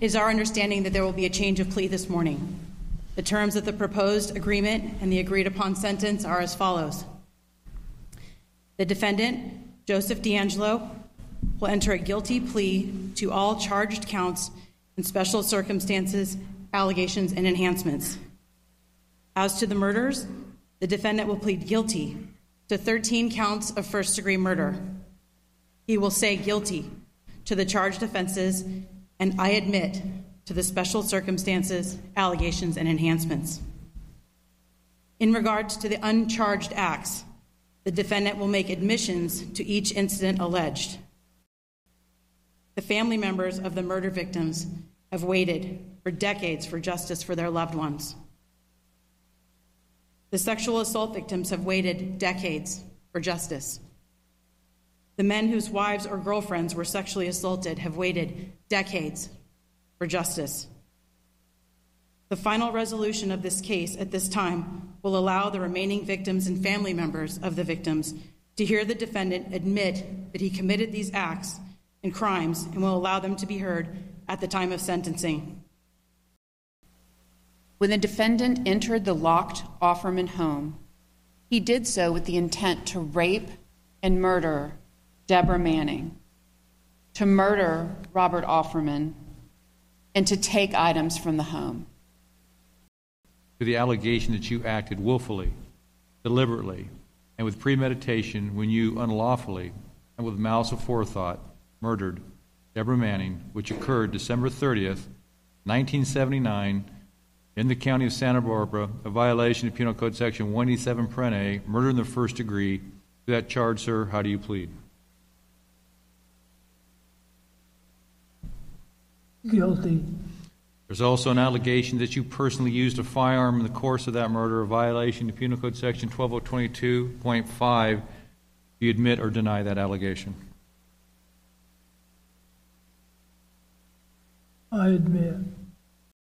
It is our understanding that there will be a change of plea this morning. The terms of the proposed agreement and the agreed upon sentence are as follows. The defendant, Joseph DeAngelo, will enter a guilty plea to all charged counts and special circumstances, allegations, and enhancements. As to the murders, the defendant will plead guilty to 13 counts of first-degree murder. He will say guilty to the charged offenses, and I admit to the special circumstances, allegations, and enhancements. In regards to the uncharged acts, the defendant will make admissions to each incident alleged. The family members of the murder victims have waited for decades for justice for their loved ones. The sexual assault victims have waited decades for justice. The men whose wives or girlfriends were sexually assaulted have waited decades for justice. The final resolution of this case at this time will allow the remaining victims and family members of the victims to hear the defendant admit that he committed these acts and crimes and will allow them to be heard at the time of sentencing. When the defendant entered the locked Offerman home, he did so with the intent to rape and murder Deborah Manning, to murder Robert Offerman, and to take items from the home. To the allegation that you acted willfully, deliberately, and with premeditation when you unlawfully and with malice aforethought murdered Deborah Manning, which occurred December 30th, 1979, in the county of Santa Barbara, a violation of Penal Code Section 187 a, murder in the first degree. To that charge, sir, how do you plead? Guilty. There's also an allegation that you personally used a firearm in the course of that murder, a violation of Penal Code Section 12022.5. Do you admit or deny that allegation? I admit.